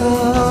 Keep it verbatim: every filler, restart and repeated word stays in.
Oh.